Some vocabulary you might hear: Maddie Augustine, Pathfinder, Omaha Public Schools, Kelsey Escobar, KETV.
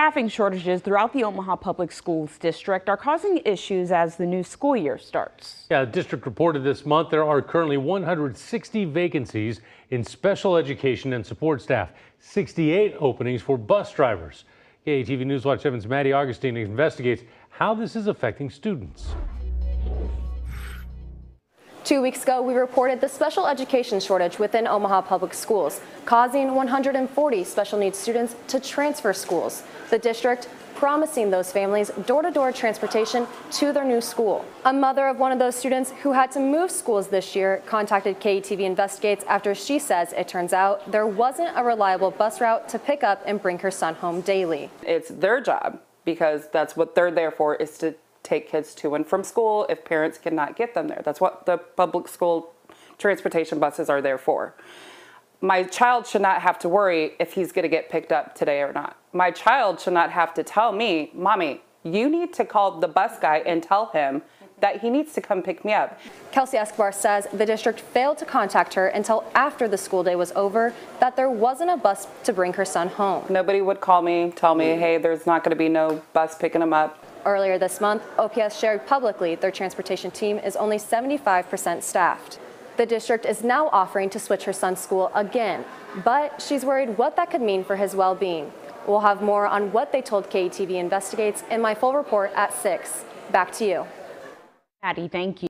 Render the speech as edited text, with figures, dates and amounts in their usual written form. Staffing shortages throughout the Omaha Public Schools district are causing issues as the new school year starts. Yeah, the district reported this month there are currently 160 vacancies in special education and support staff, 68 openings for bus drivers. KETV Newswatch 7's Maddie Augustine investigates how this is affecting students. 2 weeks ago, we reported the special education shortage within Omaha Public Schools, causing 140 special needs students to transfer schools. The district promising those families door-to-door transportation to their new school. A mother of one of those students who had to move schools this year contacted KETV Investigates after she says it turns out there wasn't a reliable bus route to pick up and bring her son home daily. It's their job, because that's what they're there for, is to take kids to and from school if parents cannot get them there. That's what the public school transportation buses are there for. My child should not have to worry if he's going to get picked up today or not. My child should not have to tell me, "Mommy, you need to call the bus guy and tell him that he needs to come pick me up." Kelsey Escobar says the district failed to contact her until after the school day was over that there wasn't a bus to bring her son home. Nobody would call me, tell me, hey, there's not going to be no bus picking him up. Earlier this month, OPS shared publicly their transportation team is only 75% staffed. The district is now offering to switch her son's school again, but she's worried what that could mean for his well-being. We'll have more on what they told KETV Investigates in my full report at 6. Back to you. Maddie, thank you.